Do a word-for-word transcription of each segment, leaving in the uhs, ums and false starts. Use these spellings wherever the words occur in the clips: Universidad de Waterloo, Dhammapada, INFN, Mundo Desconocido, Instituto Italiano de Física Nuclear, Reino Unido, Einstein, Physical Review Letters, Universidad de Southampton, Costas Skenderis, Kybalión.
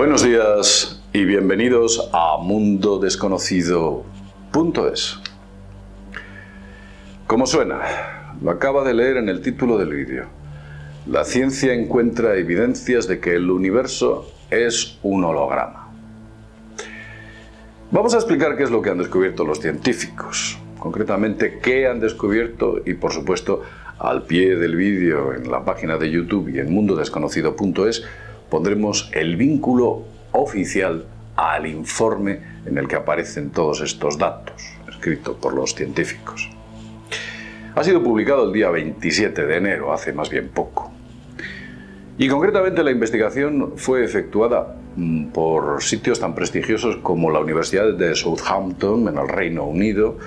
Buenos días y bienvenidos a Mundo Desconocido punto es. Como suena, lo acaba de leer en el título del vídeo. La ciencia encuentra evidencias de que el universo es un holograma. Vamos a explicar qué es lo que han descubierto los científicos, concretamente qué han descubierto y, por supuesto, al pie del vídeo en la página de YouTube y en Mundo Desconocido punto es pondremos el vínculo oficial al informe en el que aparecen todos estos datos, escrito por los científicos. Ha sido publicado el día veintisiete de enero, hace más bien poco. Y concretamente la investigación fue efectuada por sitios tan prestigiosos como la Universidad de Southampton, en el Reino Unido,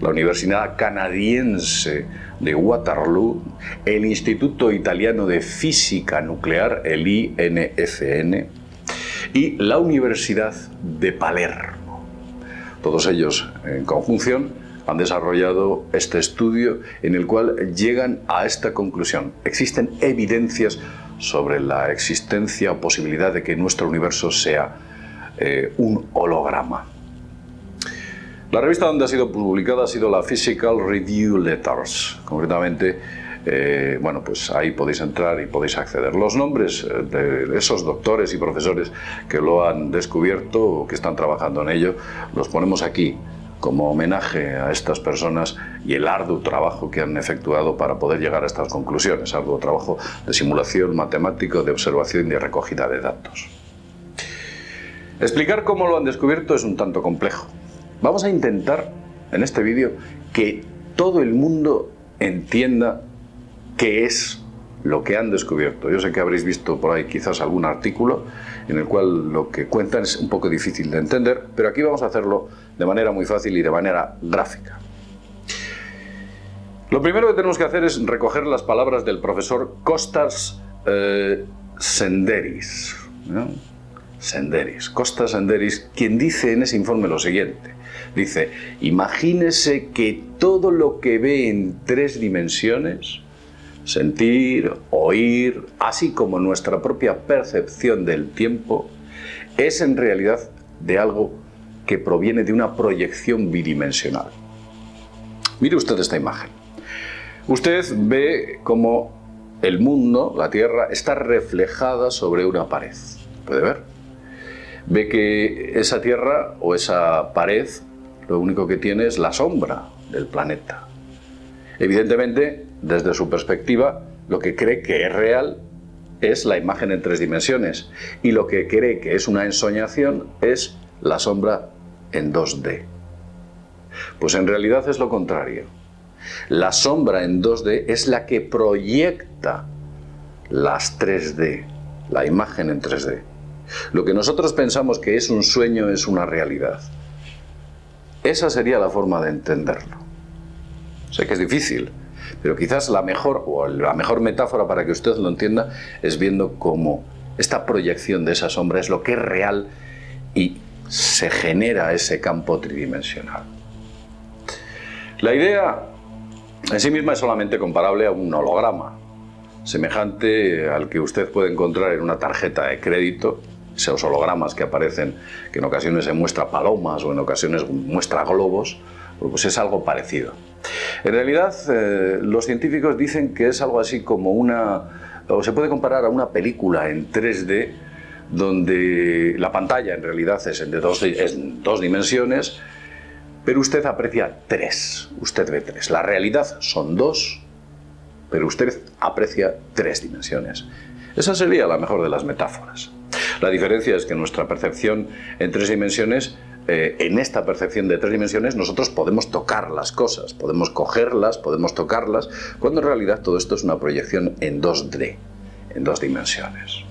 la Universidad Canadiense de Waterloo, el Instituto Italiano de Física Nuclear, el I N F N, y la Universidad de Palermo. Todos ellos, en conjunción, han desarrollado este estudio en el cual llegan a esta conclusión. Existen evidencias sobre la existencia o posibilidad de que nuestro universo sea eh, un holograma. La revista donde ha sido publicada ha sido la Physical Review Letters. Concretamente, eh, bueno, pues ahí podéis entrar y podéis acceder. Los nombres de esos doctores y profesores que lo han descubierto o que están trabajando en ello los ponemos aquí como homenaje a estas personas y el arduo trabajo que han efectuado para poder llegar a estas conclusiones, arduo trabajo de simulación matemático, de observación y de recogida de datos. Explicar cómo lo han descubierto es un tanto complejo. Vamos a intentar en este vídeo que todo el mundo entienda qué es lo que han descubierto. Yo sé que habréis visto por ahí quizás algún artículo en el cual lo que cuentan es un poco difícil de entender, pero aquí vamos a hacerlo de manera muy fácil y de manera gráfica. Lo primero que tenemos que hacer es recoger las palabras del profesor Costas eh, Skenderis, ¿no? Skenderis, Costas Skenderis, quien dice en ese informe lo siguiente. Dice, imagínese que todo lo que ve en tres dimensiones, sentir, oír, así como nuestra propia percepción del tiempo, es en realidad de algo que proviene de una proyección bidimensional. Mire usted esta imagen. Usted ve cómo el mundo, la Tierra, está reflejada sobre una pared. ¿Puede ver? Ve que esa Tierra o esa pared lo único que tiene es la sombra del planeta. Evidentemente, desde su perspectiva, lo que cree que es real es la imagen en tres dimensiones y lo que cree que es una ensoñación es la sombra en dos D. Pues en realidad es lo contrario. La sombra en dos D es la que proyecta las tres D, la imagen en tres D. Lo que nosotros pensamos que es un sueño es una realidad. Esa sería la forma de entenderlo. Sé que es difícil, pero quizás la mejor, o la mejor metáfora para que usted lo entienda es viendo cómo esta proyección de esa sombra es lo que es real y se genera ese campo tridimensional. La idea en sí misma es solamente comparable a un holograma, semejante al que usted puede encontrar en una tarjeta de crédito, esos hologramas que aparecen, que en ocasiones se muestra palomas o en ocasiones muestra globos, pues es algo parecido. En realidad, eh, los científicos dicen que es algo así como una, o se puede comparar a una película en tres D, donde la pantalla en realidad es en, de dos, es en dos dimensiones, pero usted aprecia tres, usted ve tres. La realidad son dos, pero usted aprecia tres dimensiones. Esa sería la mejor de las metáforas. La diferencia es que nuestra percepción en tres dimensiones, Eh, en esta percepción de tres dimensiones nosotros podemos tocar las cosas, podemos cogerlas, podemos tocarlas, cuando en realidad todo esto es una proyección en dos D, en dos dimensiones.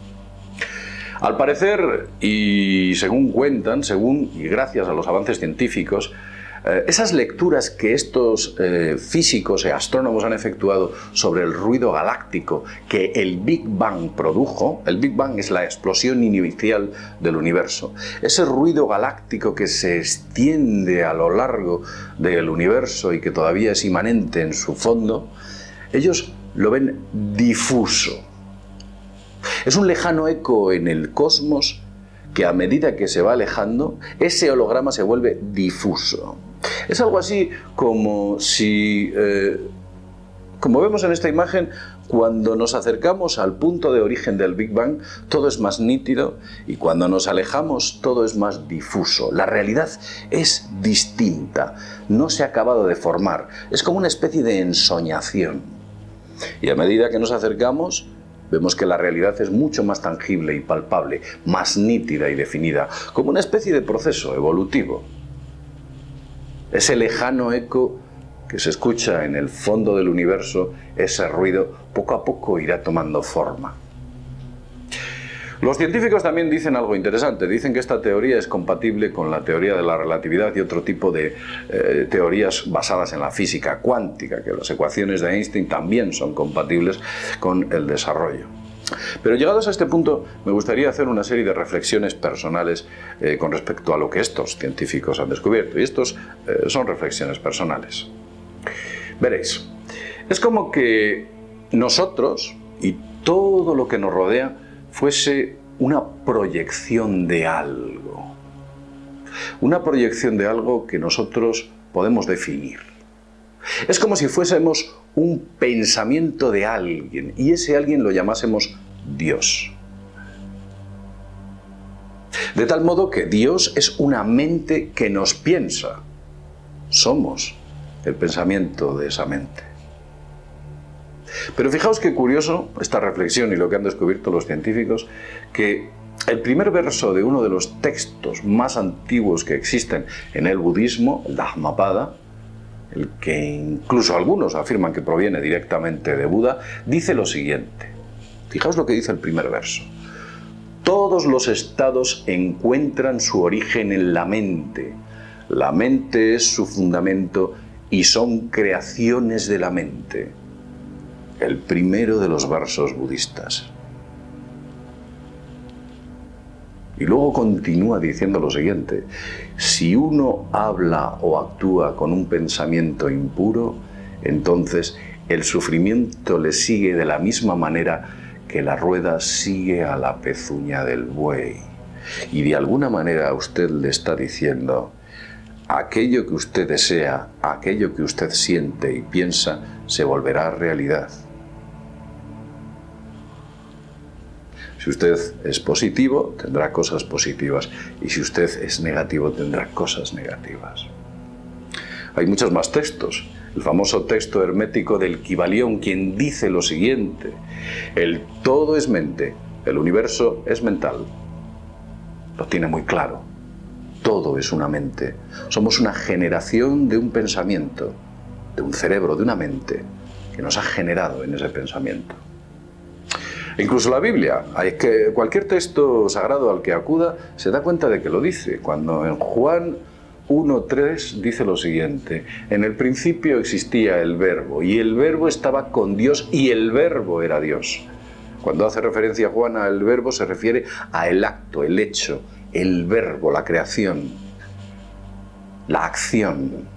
Al parecer, y según cuentan, según y gracias a los avances científicos, eh, esas lecturas que estos eh, físicos y astrónomos han efectuado sobre el ruido galáctico que el Big Bang produjo, el Big Bang es la explosión inicial del universo, ese ruido galáctico que se extiende a lo largo del universo y que todavía es inmanente en su fondo, ellos lo ven difuso. Es un lejano eco en el cosmos que a medida que se va alejando, ese holograma se vuelve difuso. Es algo así como si, eh, como vemos en esta imagen, cuando nos acercamos al punto de origen del Big Bang, todo es más nítido, y cuando nos alejamos, todo es más difuso. La realidad es distinta, no se ha acabado de formar, es como una especie de ensoñación. Y a medida que nos acercamos, vemos que la realidad es mucho más tangible y palpable, más nítida y definida, como una especie de proceso evolutivo. Ese lejano eco que se escucha en el fondo del universo, ese ruido poco a poco irá tomando forma. Los científicos también dicen algo interesante, dicen que esta teoría es compatible con la teoría de la relatividad y otro tipo de eh, teorías basadas en la física cuántica, que las ecuaciones de Einstein también son compatibles con el desarrollo. Pero llegados a este punto, me gustaría hacer una serie de reflexiones personales eh, con respecto a lo que estos científicos han descubierto, y estos eh, son reflexiones personales. Veréis, es como que nosotros y todo lo que nos rodea fuese una proyección de algo. Una proyección de algo que nosotros podemos definir. Es como si fuésemos un pensamiento de alguien y ese alguien lo llamásemos Dios. De tal modo que Dios es una mente que nos piensa. Somos el pensamiento de esa mente. Pero fijaos qué curioso esta reflexión y lo que han descubierto los científicos, que el primer verso de uno de los textos más antiguos que existen en el budismo, el Dhammapada, el que incluso algunos afirman que proviene directamente de Buda, dice lo siguiente. Fijaos lo que dice el primer verso. Todos los estados encuentran su origen en la mente. La mente es su fundamento y son creaciones de la mente. El primero de los versos budistas. Y luego continúa diciendo lo siguiente. Si uno habla o actúa con un pensamiento impuro, entonces el sufrimiento le sigue de la misma manera que la rueda sigue a la pezuña del buey. Y de alguna manera usted le está diciendo: aquello que usted desea, aquello que usted siente y piensa, se volverá realidad. Si usted es positivo, tendrá cosas positivas. Y si usted es negativo, tendrá cosas negativas. Hay muchos más textos. El famoso texto hermético del Kybalión, quien dice lo siguiente. El todo es mente, el universo es mental. Lo tiene muy claro. Todo es una mente. Somos una generación de un pensamiento, de un cerebro, de una mente, que nos ha generado en ese pensamiento. Incluso la Biblia, que cualquier texto sagrado al que acuda, se da cuenta de que lo dice. Cuando en Juan uno tres dice lo siguiente: en el principio existía el Verbo, y el Verbo estaba con Dios, y el Verbo era Dios. Cuando hace referencia Juan al Verbo, se refiere a el acto, el hecho, el verbo, la creación, la acción.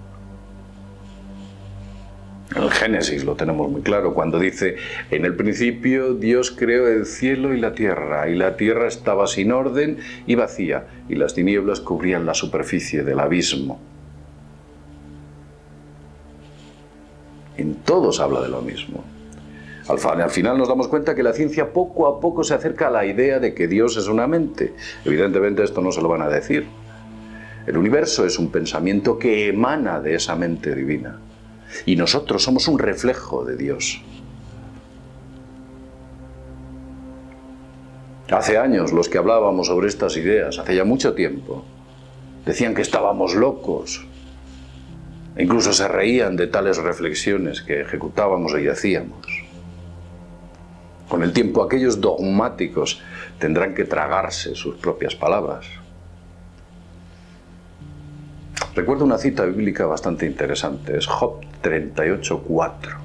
En el Génesis lo tenemos muy claro cuando dice: en el principio Dios creó el cielo y la tierra, y la tierra estaba sin orden y vacía, y las tinieblas cubrían la superficie del abismo. En todos habla de lo mismo. Al final nos damos cuenta que la ciencia poco a poco se acerca a la idea de que Dios es una mente. Evidentemente esto no se lo van a decir. El universo es un pensamiento que emana de esa mente divina. Y nosotros somos un reflejo de Dios. Hace años los que hablábamos sobre estas ideas, hace ya mucho tiempo, decían que estábamos locos. E incluso se reían de tales reflexiones que ejecutábamos y hacíamos. Con el tiempo aquellos dogmáticos tendrán que tragarse sus propias palabras. Recuerdo una cita bíblica bastante interesante, es Job treinta y ocho cuatro,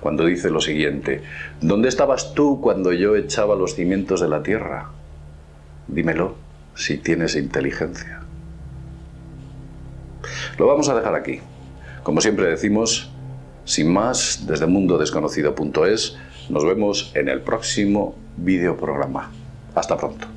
cuando dice lo siguiente: ¿dónde estabas tú cuando yo echaba los cimientos de la tierra? Dímelo si tienes inteligencia. Lo vamos a dejar aquí. Como siempre decimos, sin más, desde mundo desconocido punto es, nos vemos en el próximo videoprograma. Hasta pronto.